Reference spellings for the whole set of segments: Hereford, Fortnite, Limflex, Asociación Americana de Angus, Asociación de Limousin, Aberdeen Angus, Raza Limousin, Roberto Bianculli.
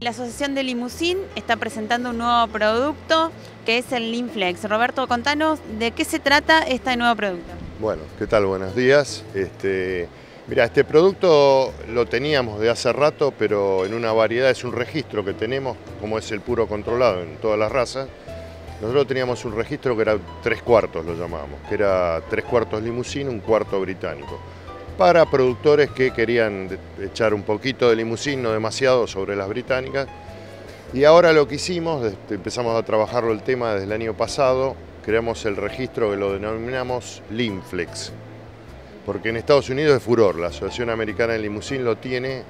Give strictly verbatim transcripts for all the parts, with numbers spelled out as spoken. La Asociación de Limousin está presentando un nuevo producto que es el Limflex. Roberto, contanos de qué se trata este nuevo producto. Bueno, ¿qué tal? Buenos días. Este, mira, este producto lo teníamos de hace rato, pero en una variedad, es un registro que tenemos, como es el puro controlado en todas las razas. Nosotros teníamos un registro que era tres cuartos, lo llamábamos, que era tres cuartos Limousin, un cuarto británico, para productores que querían echar un poquito de Limousin, no demasiado, sobre las británicas. Y ahora lo que hicimos, empezamos a trabajarlo el tema desde el año pasado, creamos el registro que lo denominamos Limflex, porque en Estados Unidos es furor, la Asociación Americana de Limousin lo tiene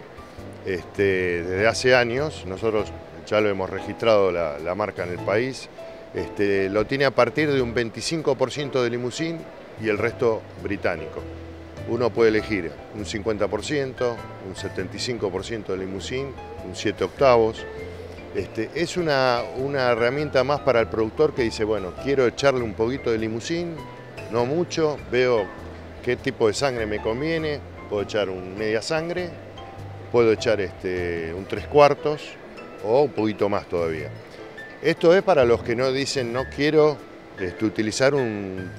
este, desde hace años, nosotros ya lo hemos registrado la, la marca en el país. Este, lo tiene a partir de un veinticinco por ciento de Limousin y el resto británico. Uno puede elegir un cincuenta por ciento, un setenta y cinco por ciento de Limousin, un siete octavos. Este, es una, una herramienta más para el productor que dice, bueno, quiero echarle un poquito de Limousin, no mucho, veo qué tipo de sangre me conviene, puedo echar un media sangre, puedo echar este, un tres cuartos o un poquito más todavía. Esto es para los que no dicen, no quiero este, utilizar un,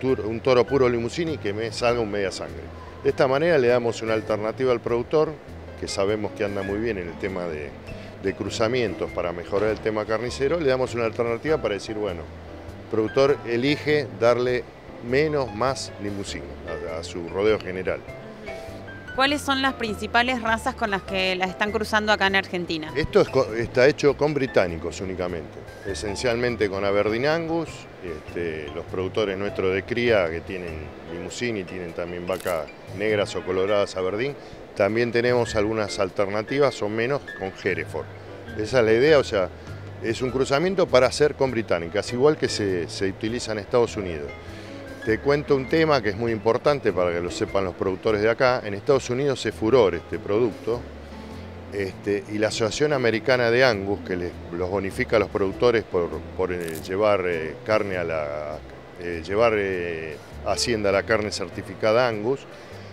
un toro puro Limousin y que me salga un media sangre. De esta manera le damos una alternativa al productor, que sabemos que anda muy bien en el tema de, de cruzamientos para mejorar el tema carnicero, le damos una alternativa para decir, bueno, el productor elige darle menos, más Limousin a, a su rodeo general. ¿Cuáles son las principales razas con las que las están cruzando acá en Argentina? Esto es, está hecho con británicos únicamente, esencialmente con Aberdeen Angus, este, los productores nuestros de cría que tienen Limousin y tienen también vacas negras o coloradas Aberdeen. También tenemos algunas alternativas o menos con Hereford. Esa es la idea, o sea, es un cruzamiento para hacer con británicas, igual que se, se utiliza en Estados Unidos. Te cuento un tema que es muy importante para que lo sepan los productores de acá. En Estados Unidos es furor este producto este, y la Asociación Americana de Angus, que les, los bonifica a los productores por, por eh, llevar eh, carne a la eh, llevar eh, hacienda a la carne certificada Angus,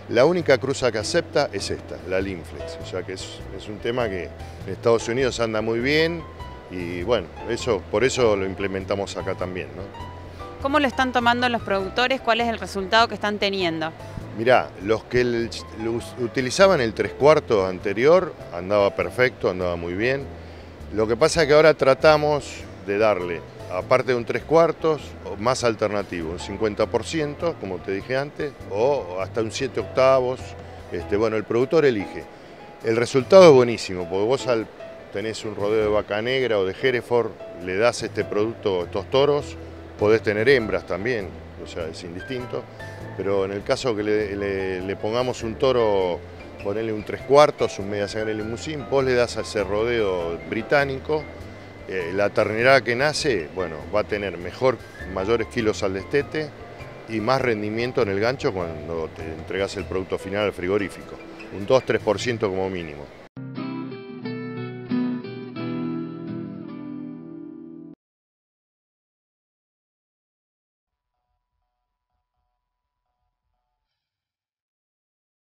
la única cruza que acepta es esta, la Limflex. O sea que es, es un tema que en Estados Unidos anda muy bien y bueno, eso, por eso lo implementamos acá también, ¿no? ¿Cómo lo están tomando los productores? ¿Cuál es el resultado que están teniendo? Mirá, los que el, los utilizaban el tres cuartos anterior, andaba perfecto, andaba muy bien. Lo que pasa es que ahora tratamos de darle, aparte de un tres cuartos, más alternativo, un cincuenta por ciento, como te dije antes, o hasta un siete octavos. Este, bueno, el productor elige. El resultado es buenísimo, porque vos al, tenés un rodeo de vaca negra o de Hereford, le das este producto, estos toros. Podés tener hembras también, o sea, es indistinto, pero en el caso que le, le, le pongamos un toro, ponerle un tres cuartos, un media sangre Limousin, vos le das a ese rodeo británico, eh, la ternerada que nace, bueno, va a tener mejor, mayores kilos al destete y más rendimiento en el gancho cuando te entregas el producto final al frigorífico, un dos tres por ciento como mínimo.